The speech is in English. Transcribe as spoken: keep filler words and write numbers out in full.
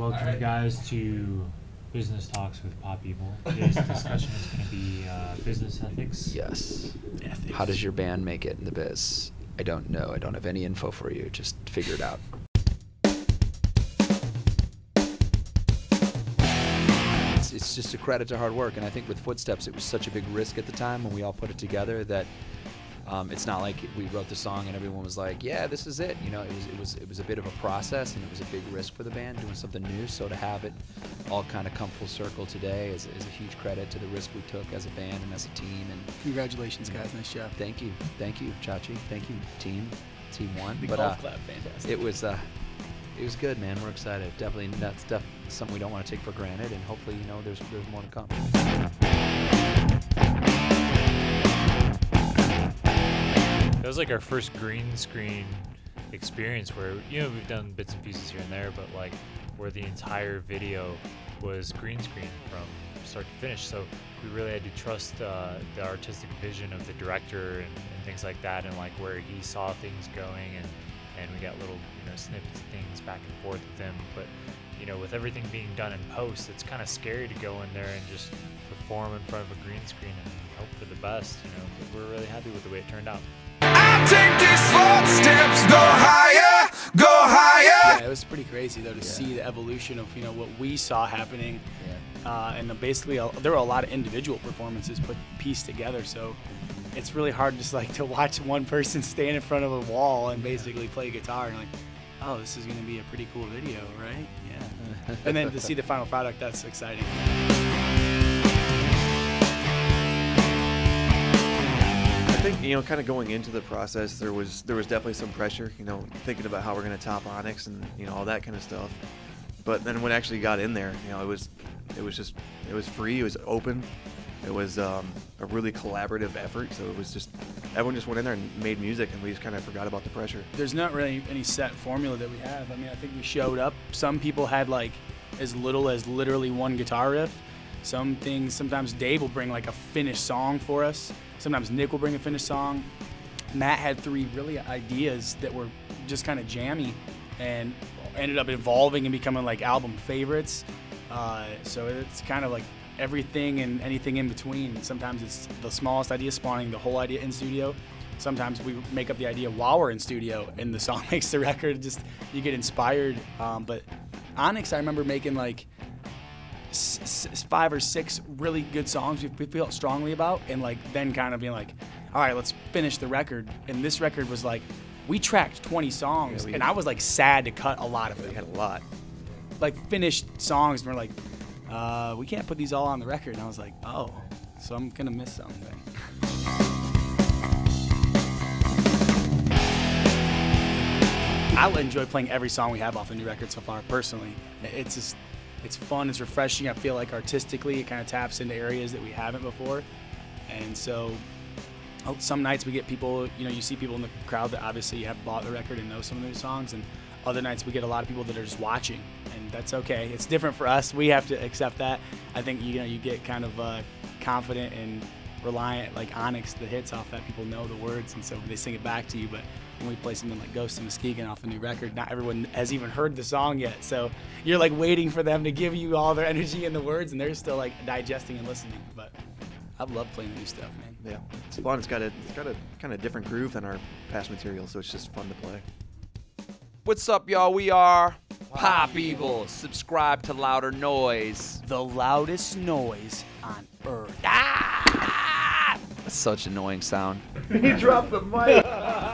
Welcome, right. guys, to Business Talks with Pop Evil. Today's discussion is going to be uh, business ethics. Yes. Ethics. How does your band make it in the biz? I don't know. I don't have any info for you. Just figure it out. It's, it's just a credit to hard work, and I think with Footsteps, it was such a big risk at the time when we all put it together that Um, it's not like we wrote the song and everyone was like, yeah, this is it. You know, it was, it was, it was a bit of a process, and it was a big risk for the band doing something new. So to have it all kind of come full circle today is, is a huge credit to the risk we took as a band and as a team. And congratulations, guys. Nice job. Thank you. Thank you, Chachi. Thank you, team. Team one. The but, golf uh, club, fantastic. It was, uh, it was good, man. We're excited. Definitely, that's def something we don't want to take for granted. And hopefully, you know, there's, there's more to come. It was like our first green screen experience where, you know, we've done bits and pieces here and there, but like where the entire video was green screen from start to finish. So we really had to trust uh, the artistic vision of the director and, and things like that, and like where he saw things going, and, and we got little, you know, snippets of things back and forth with him. But, you know, with everything being done in post, it's kind of scary to go in there and just perform in front of a green screen and hope for the best, you know, but we're really happy with the way it turned out. Take these footsteps, go higher, go higher. Yeah, it was pretty crazy though to yeah. see the evolution of, you know, what we saw happening, yeah. uh, and basically uh, there were a lot of individual performances put pieced together. So it's really hard just like to watch one person stand in front of a wall and basically yeah. play guitar and like, oh, this is going to be a pretty cool video, right? Yeah. And then to see the final product, that's exciting. I think, you know, kind of going into the process, there was there was definitely some pressure, you know, thinking about how we're going to top Onyx and, you know, all that kind of stuff. But then when I actually got in there, you know, it was it was just it was free, it was open, it was um, a really collaborative effort. So it was just everyone just went in there and made music, and we just kind of forgot about the pressure. There's not really any set formula that we have. I mean, I think we showed up. Some people had like as little as literally one guitar riff. Some things, sometimes Dave will bring like a finished song for us. Sometimes Nick will bring a finished song. Matt had three really ideas that were just kind of jammy and ended up evolving and becoming like album favorites. Uh, so it's kind of like everything and anything in between. Sometimes it's the smallest idea spawning the whole idea in studio. Sometimes we make up the idea while we're in studio and the song makes the record. Just, you get inspired. Um, but Onyx, I remember making like S five or six really good songs we feel strongly about, and like then kind of being like, all right, let's finish the record. And this record was like, we tracked twenty songs, yeah, and I was like sad to cut a lot of them. We had a lot, like finished songs, and we're like, uh, we can't put these all on the record. And I was like, oh, so I'm gonna miss something. I enjoy playing every song we have off the new record so far. Personally, it's just. It's fun, it's refreshing. I feel like artistically it kind of taps into areas that we haven't before. And so some nights we get people, you know, you see people in the crowd that obviously have bought the record and know some of their songs, and other nights we get a lot of people that are just watching, and that's okay. It's different for us. We have to accept that. I think, you know, you get kind of uh, confident and reliant, like Onyx, the hits off that, people know the words, and so they sing it back to you. But when we play something like Ghost of Muskegon off the new record, not everyone has even heard the song yet, so you're like waiting for them to give you all their energy and the words, and they're still like digesting and listening. But I love playing the new stuff, man. Yeah, it's fun. It's got a it's got a kind of different groove than our past material, so it's just fun to play. What's up, y'all? We are Pop Evil. Subscribe to Louder Noise, the loudest noise on earth. Ah! Such annoying sound. He dropped the mic.